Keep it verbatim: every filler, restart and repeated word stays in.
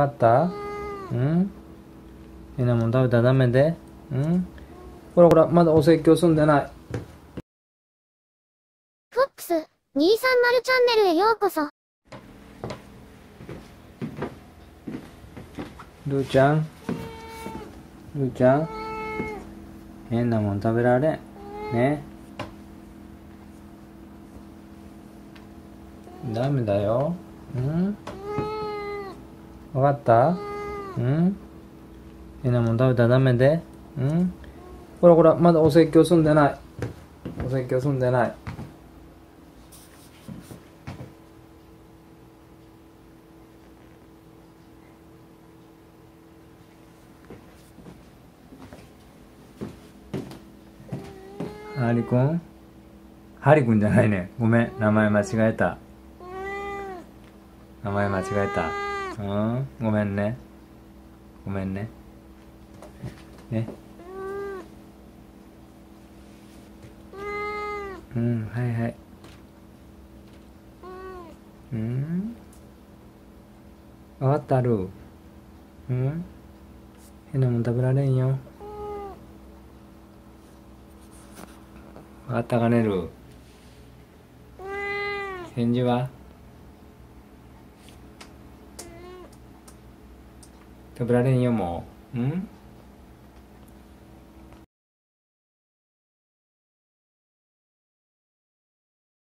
わかった？うん？変なもん食べたらダメで。うん？ほらほら、まだお説教済んでない。フォックスにひゃくさんじゅうチャンネルへようこそ。ルーちゃん？ルーちゃん？変なもん食べられん。ね？ダメだよ。うん？分かった？うん？変なもん食べたらダメで。うん？ほらほら、まだお説教済んでない。お説教済んでない。ハリ君？ハリ君じゃないね。ごめん、名前間違えた。名前間違えた。うん、ごめんね。ごめんね。ね。うん、はいはい。うん。わかったルー。うん。変なもん食べられんよ。わかったかねルー。返事は？食べられんよもう。うん？